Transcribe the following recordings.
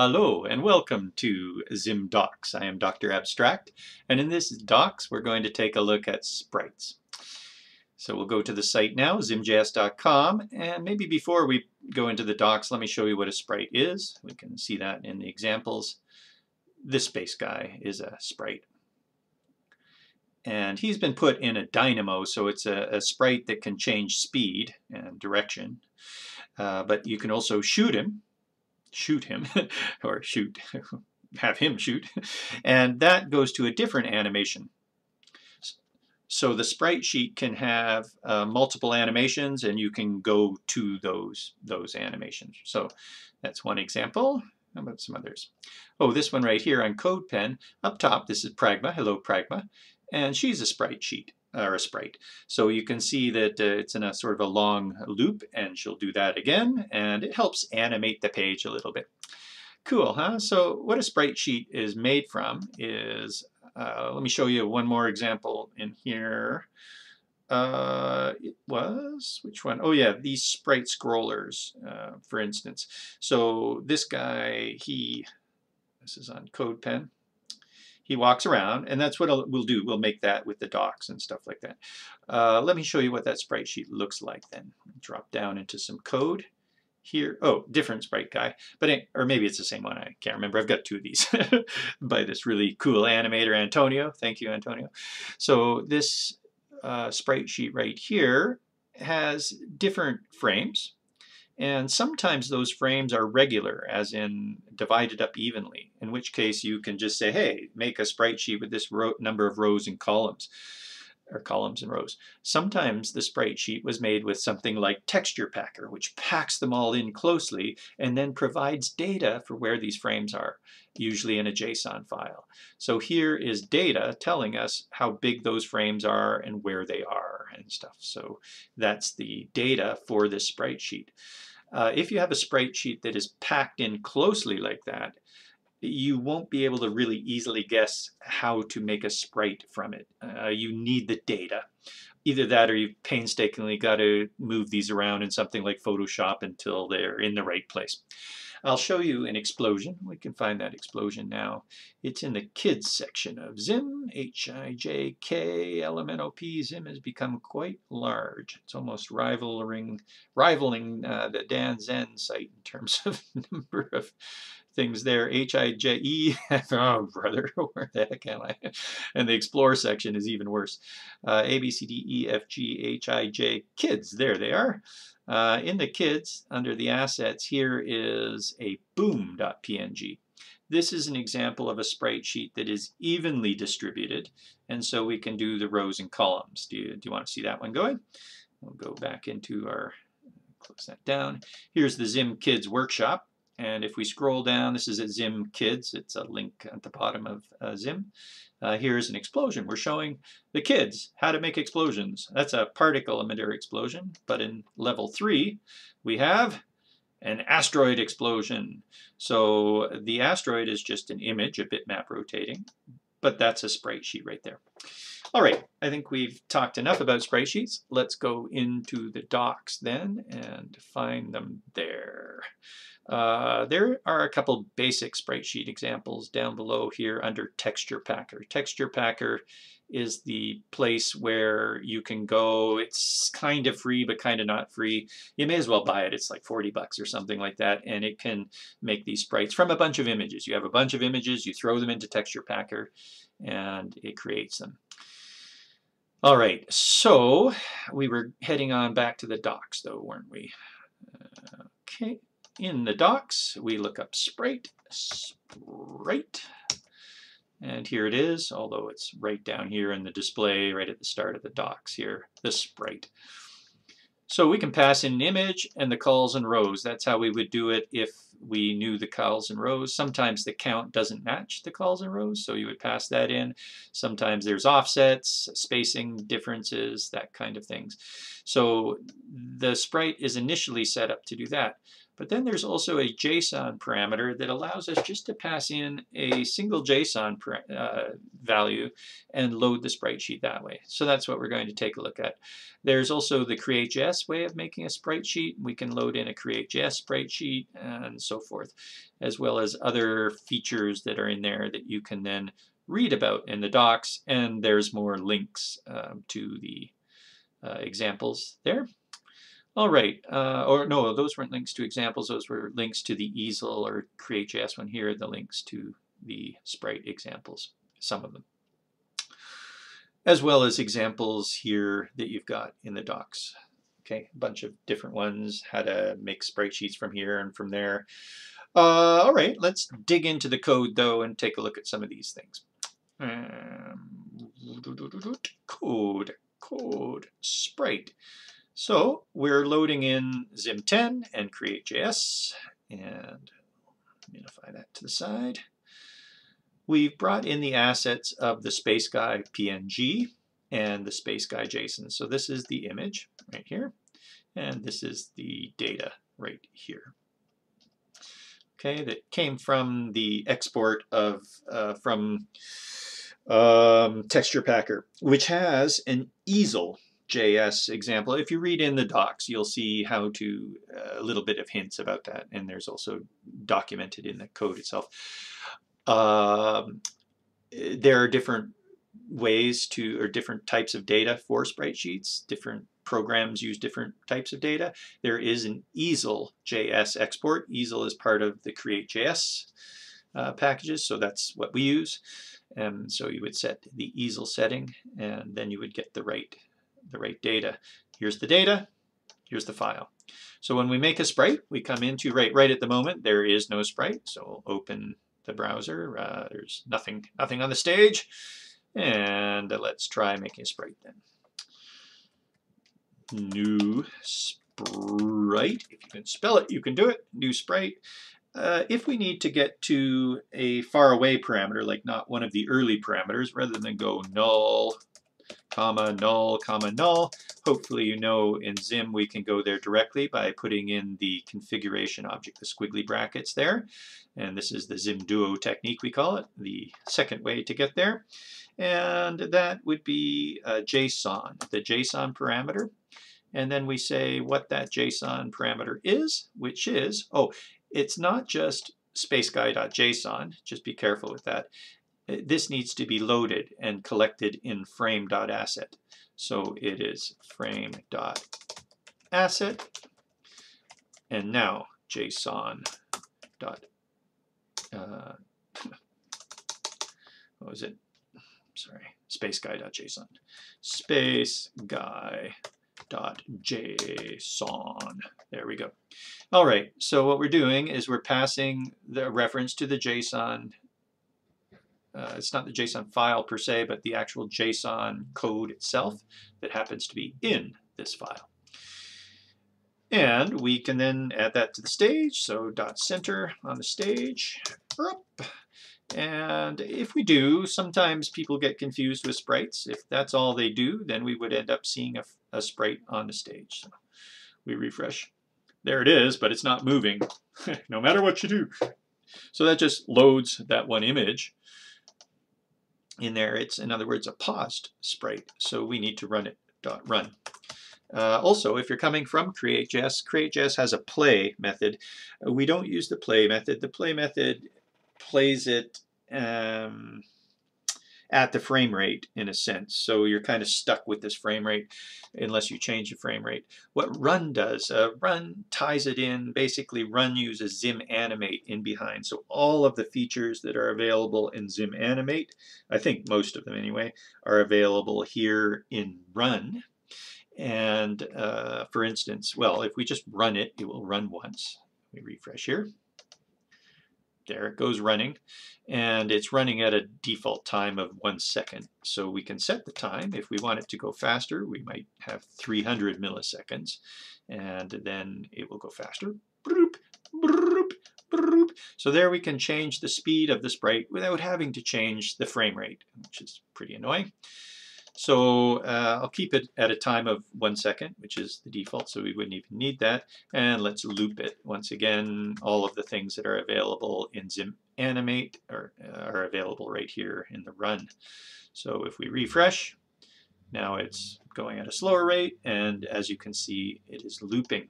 Hello and welcome to Zim Docs. I am Dr. Abstract, and in this Docs we're going to take a look at sprites. So we'll go to the site now, zimjs.com, and maybe before we go into the Docs let me show you what a sprite is. We can see that in the examples. This space guy is a sprite. And he's been put in a dynamo, so it's a sprite that can change speed and direction. But you can also shoot him or have him shoot, and that goes to a different animation. So the sprite sheet can have multiple animations, and you can go to those animations. So that's one example. How about some others? Oh, this one right here on CodePen up top, this is Pragma. Hello Pragma, and she's a sprite sheet or a sprite. So you can see that it's in a sort of a long loop, and she'll do that again, and it helps animate the page a little bit. Cool, huh? So what a sprite sheet is made from is, let me show you one more example in here. It was, which one? Oh yeah, these sprite scrollers, for instance. So this guy, this is on CodePen. He walks around, and that's what we'll do. We'll make that with the docs and stuff like that. Let me show you what that sprite sheet looks like then. Drop down into some code here. Oh, different sprite guy, or maybe it's the same one. I can't remember. I've got two of these by this really cool animator, Antonio. Thank you, Antonio. So this sprite sheet right here has different frames, and sometimes those frames are regular, as in divided up evenly, in which case you can just say, hey, make a sprite sheet with this number of rows and columns, or columns and rows. Sometimes the sprite sheet was made with something like Texture Packer, which packs them all in closely and then provides data for where these frames are, usually in a JSON file. So here is data telling us how big those frames are and where they are and stuff. So that's the data for this sprite sheet. If you have a sprite sheet that is packed in closely like that, you won't be able to really easily guess how to make a sprite from it. You need the data. Either that or you've painstakingly got to move these around in something like Photoshop until they're in the right place. I'll show you an explosion. We can find that explosion now. It's in the kids section of Zim, HIJKLMNOP. Zim has become quite large. It's almost rivaling the Dan Zen site in terms of number of things there. HIJE, oh brother, where the heck am I? And the Explore section is even worse. ABCDEFGHIJ kids, there they are. In the kids, under the assets, here is a boom.png. This is an example of a sprite sheet that is evenly distributed, and so we can do the rows and columns. Do you want to see that one going? We'll go back into our, close that down. Here's the Zim Kids Workshop, and if we scroll down, this is at Zim Kids. It's a link at the bottom of Zim. Here's an explosion. We're showing the kids how to make explosions. That's a particle emitter explosion, but in level 3 we have an asteroid explosion. So the asteroid is just an image, a bitmap rotating, but that's a sprite sheet right there. All right, I think we've talked enough about sprite sheets. Let's go into the docs then and find them there. There are a couple basic sprite sheet examples down below here under Texture Packer. Texture Packer is the place where you can go. It's kind of free, but kind of not free. You may as well buy it. It's like $40 or something like that, and it can make these sprites from a bunch of images. You have a bunch of images, you throw them into Texture Packer, and it creates them. All right, so we were heading on back to the docs, though, weren't we? Okay, in the docs, we look up sprite. And here it is, although it's right down here in the display, right at the start of the docs here, the sprite. So we can pass in an image and the calls and rows. That's how we would do it if we knew the calls and rows. Sometimes the count doesn't match the calls and rows, so you would pass that in. Sometimes there's offsets, spacing differences, that kind of things. So the sprite is initially set up to do that. But then there's also a JSON parameter that allows us just to pass in a single JSON value and load the sprite sheet that way. So that's what we're going to take a look at. There's also the CreateJS way of making a sprite sheet. We can load in a CreateJS sprite sheet and so forth, as well as other features that are in there that you can then read about in the docs. And there's more links to the examples there. All right, or no, those weren't links to examples. Those were links to the Easel or CreateJS one here, the links to the Sprite examples, some of them, as well as examples here that you've got in the docs. Okay, a bunch of different ones, how to make sprite sheets from here and from there. All right, let's dig into the code, though, and take a look at some of these things. Code, Sprite. So we're loading in Zim 10 and CreateJS, and unify that to the side. We've brought in the assets of the Space Guy PNG and the Space Guy JSON. So this is the image right here, and this is the data right here. Okay, that came from the export of from Texture Packer, which has an Easel JS example. If you read in the docs, you'll see how to a little bit of hints about that, and there's also documented in the code itself. There are different ways to, or different types of data for sprite sheets. Different programs use different types of data. There is an Easel JS export. Easel is part of the CreateJS packages, so that's what we use. And so you would set the Easel setting, and then you would get the right data. Here's the data, here's the file. So when we make a sprite, we come into, right at the moment, there is no sprite, so we'll open the browser. There's nothing on the stage. And let's try making a sprite then. New sprite, if you can spell it, you can do it, new sprite. If we need to get to a far away parameter, like not one of the early parameters, rather than go null, comma, null, comma, null. Hopefully you know in Zim we can go there directly by putting in the configuration object, the squiggly brackets there. And this is the Zim Duo technique, we call it, the second way to get there. And that would be JSON, the JSON parameter. And then we say what that JSON parameter is, which is, oh, it's not just spaceguy.json, just be careful with that. This needs to be loaded and collected in frame.asset. So it is frame.asset, and now JSON. What was it? Sorry, spaceguy.json. Spaceguy.json. There we go. All right. So what we're doing is we're passing the reference to the JSON. It's not the JSON file per se, but the actual JSON code itself that happens to be in this file. And we can then add that to the stage, so .center on the stage. And if we do, sometimes people get confused with sprites. If that's all they do, then we would end up seeing a sprite on the stage. So we refresh. There it is, but it's not moving, no matter what you do. So that just loads that one image. In there, it's, in other words, a paused sprite, so we need to run it, .run. Also, if you're coming from CreateJS, CreateJS has a play method. We don't use the play method. The play method plays it at the frame rate, in a sense, so you're kind of stuck with this frame rate unless you change the frame rate. What run does, run ties it in, basically run uses ZimAnimate in behind, so all of the features that are available in ZimAnimate, I think most of them anyway, are available here in run. And for instance, well, if we just run it, it will run once. We refresh here. There it goes running, and it's running at a default time of 1 second. So we can set the time. If we want it to go faster, we might have 300 milliseconds, and then it will go faster. So there we can change the speed of the sprite without having to change the frame rate, which is pretty annoying. So I'll keep it at a time of 1 second, which is the default, so we wouldn't even need that. And let's loop it. Once again, all of the things that are available in ZimAnimate are available right here in the run. So if we refresh, now it's going at a slower rate, and as you can see, it is looping.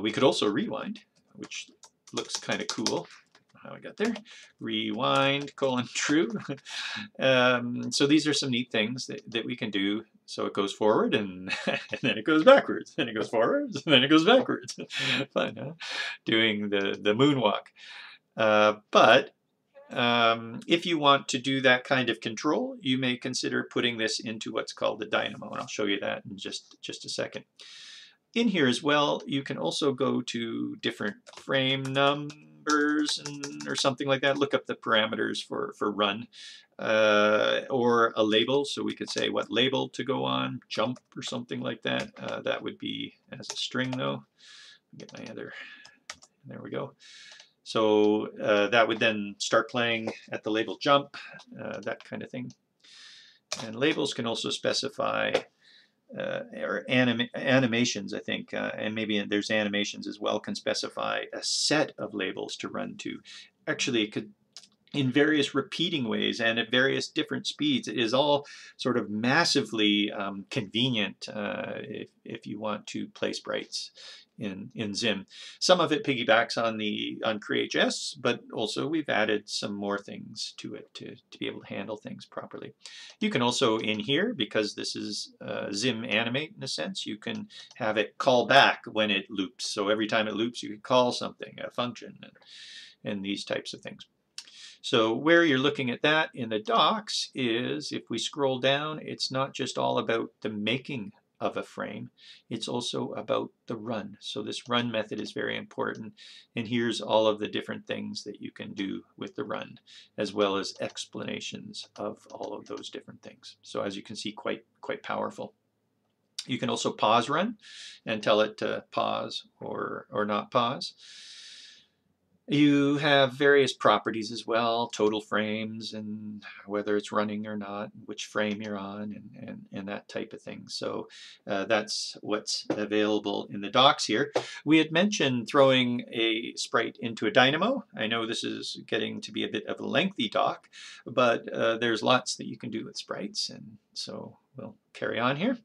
We could also rewind, which looks kind of cool. How I got there. Rewind, :true. So these are some neat things that we can do. So it goes forward and then it goes backwards, then it goes forwards, and then it goes backwards. Fun, huh? Doing the moonwalk. But if you want to do that kind of control, you may consider putting this into what's called the dynamo, and I'll show you that in just a second. In here as well, you can also go to different frame numbers or something like that. Look up the parameters for run or a label. So we could say what label to go on, jump or something like that. That would be as a string though. Get my other, there we go. So that would then start playing at the label jump, that kind of thing. And labels can also specify or animations, I think, and maybe there's animations as well, can specify a set of labels to run to. Actually, it could, in various repeating ways and at various different speeds. It is all sort of massively convenient if you want to play sprites in Zim. Some of it piggybacks on CreateJS, but also we've added some more things to it to be able to handle things properly. You can also in here, because this is ZimAnimate in a sense, you can have it call back when it loops. So every time it loops, you can call something, a function, and these types of things. So where you're looking at that in the docs is, if we scroll down, it's not just all about the making of a frame, it's also about the run. So this run method is very important, and here's all of the different things that you can do with the run, as well as explanations of all of those different things. So as you can see, quite powerful. You can also pause run and tell it to pause or not pause. You have various properties as well, total frames and whether it's running or not, which frame you're on, and that type of thing. So that's what's available in the docs here. We had mentioned throwing a sprite into a dynamo. I know this is getting to be a bit of a lengthy doc, but there's lots that you can do with sprites, and so we'll carry on here.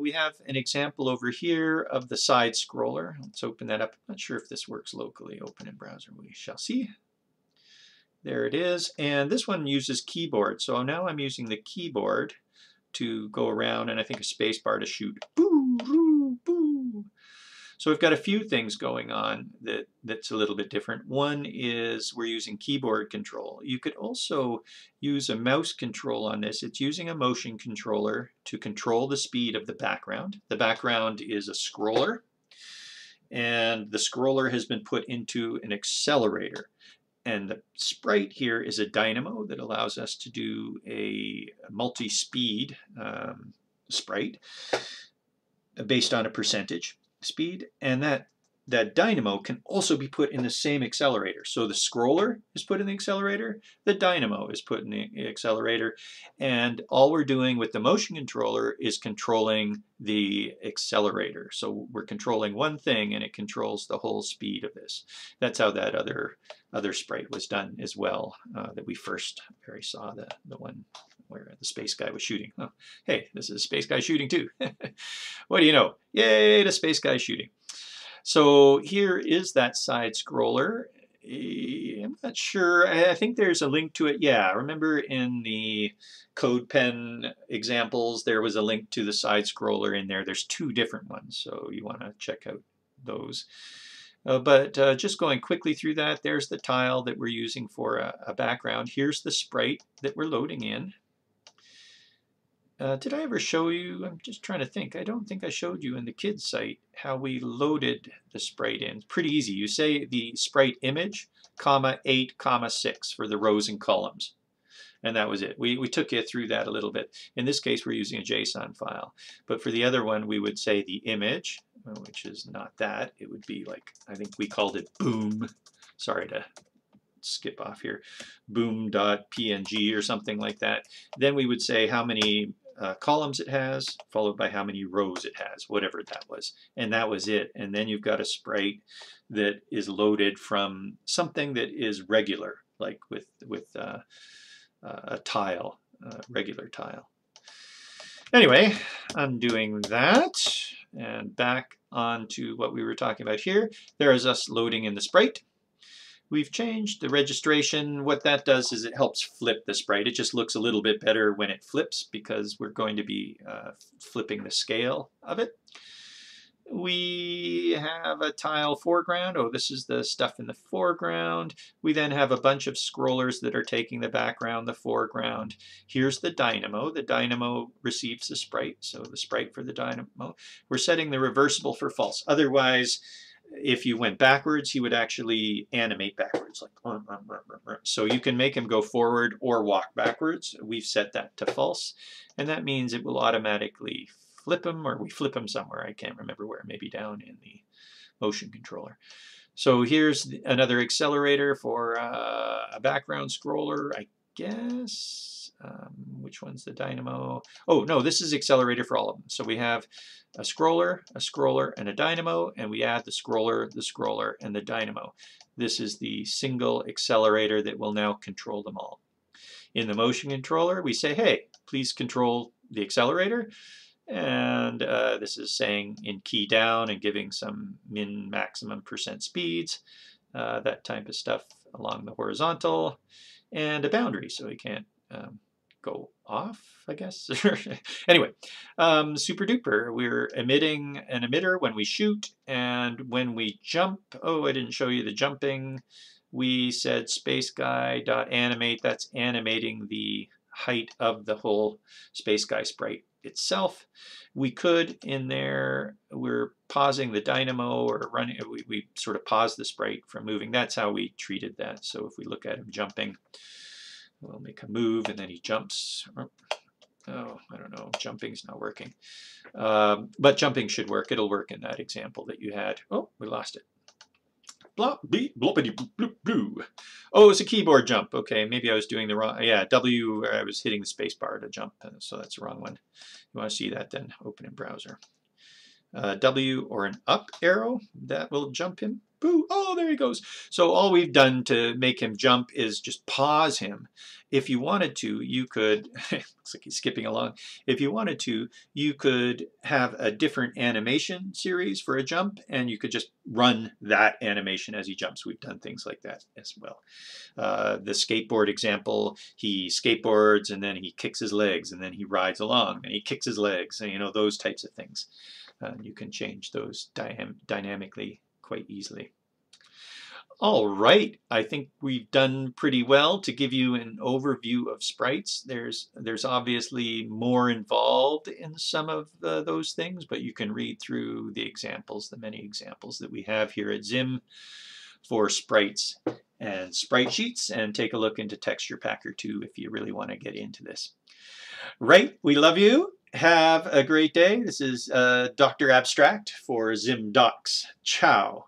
We have an example over here of the side scroller. Let's open that up. I'm not sure if this works locally. Open in browser, we shall see. There it is. And this one uses keyboard. So now I'm using the keyboard to go around, and I think a space bar to shoot. Boo, boo, boo. So we've got a few things going on that's a little bit different. One is we're using keyboard control. You could also use a mouse control on this. It's using a motion controller to control the speed of the background. The background is a scroller, and the scroller has been put into an accelerator. And the sprite here is a dynamo that allows us to do a multi-speed sprite based on a percentage speed, and that dynamo can also be put in the same accelerator. So the scroller is put in the accelerator, the dynamo is put in the accelerator, and all we're doing with the motion controller is controlling the accelerator. So we're controlling one thing and it controls the whole speed of this. That's how that other sprite was done as well, that we first already saw, the one where the space guy was shooting. Oh, hey, this is a space guy shooting too. What do you know? Yay, the space guy shooting. So here is that side scroller. I'm not sure. I think there's a link to it. Yeah, remember in the CodePen examples, there was a link to the side scroller in there. There's two different ones, so you want to check out those. But just going quickly through that, there's the tile that we're using for a background. Here's the sprite that we're loading in. Did I ever show you? I'm just trying to think. I don't think I showed you in the kids' site how we loaded the sprite in. It's pretty easy. You say the sprite image, (8, 6 for the rows and columns. And that was it. We took you through that a little bit. In this case, we're using a JSON file. But for the other one, we would say the image, which is not that. It would be like, I think we called it boom. Sorry to skip off here, boom.png or something like that. Then we would say how many columns it has, followed by how many rows it has, whatever that was. And that was it. And then you've got a sprite that is loaded from something that is regular, like with a tile, regular tile. Anyway, I'm doing that. And back onto what we were talking about here. There is us loading in the sprite. We've changed the registration. What that does is it helps flip the sprite. It just looks a little bit better when it flips because we're going to be flipping the scale of it. We have a tile foreground. Oh, this is the stuff in the foreground. We then have a bunch of scrollers that are taking the background, the foreground. Here's the dynamo. The dynamo receives the sprite, so the sprite for the dynamo. We're setting the reversible for false. Otherwise, if you went backwards, he would actually animate backwards. Like, so you can make him go forward or walk backwards. We've set that to false. And that means it will automatically flip him, or we flip him somewhere. I can't remember where. Maybe down in the motion controller. So here's another accelerator for a background scroller, I guess. Which one's the dynamo? Oh, no, this is accelerator for all of them. So we have a scroller, and a dynamo, and we add the scroller, and the dynamo. This is the single accelerator that will now control them all. In the motion controller, we say, hey, please control the accelerator. And this is saying in key down and giving some min, maximum percent speeds, that type of stuff along the horizontal, and a boundary so we can't go off, I guess. Anyway, super duper. We're emitting an emitter when we shoot, and when we jump, oh, I didn't show you the jumping. We said space guy dot animate. That's animating the height of the whole space guy sprite itself. We could in there, we're pausing the dynamo or running, we sort of pause the sprite from moving. That's how we treated that. So if we look at him jumping, we'll make a move and then he jumps. Oh, I don't know, jumping's not working. But jumping should work. It'll work in that example that you had. Oh, we lost it. Blop, beep, bloppity, bloop, bloop. Oh, it's a keyboard jump. Okay, maybe I was doing the wrong, yeah, W, I was hitting the space bar to jump, so that's the wrong one. You want to see that then, open in browser. W or an up arrow, that will jump him. Boo! Oh, there he goes. So all we've done to make him jump is just pause him. If you wanted to, you could, looks like he's skipping along. If you wanted to, you could have a different animation series for a jump, and you could just run that animation as he jumps. We've done things like that as well. The skateboard example, he skateboards, and then he kicks his legs, and then he rides along, and he kicks his legs, and you know, those types of things. You can change those dynamically quite easily. All right, I think we've done pretty well to give you an overview of sprites. There's obviously more involved in some of those things, but you can read through the examples, the many examples that we have here at Zim for sprites and sprite sheets, and take a look into Texture Packer too if you really want to get into this. Right, we love you. Have a great day. This is Dr. Abstract for Zim Docs. Ciao.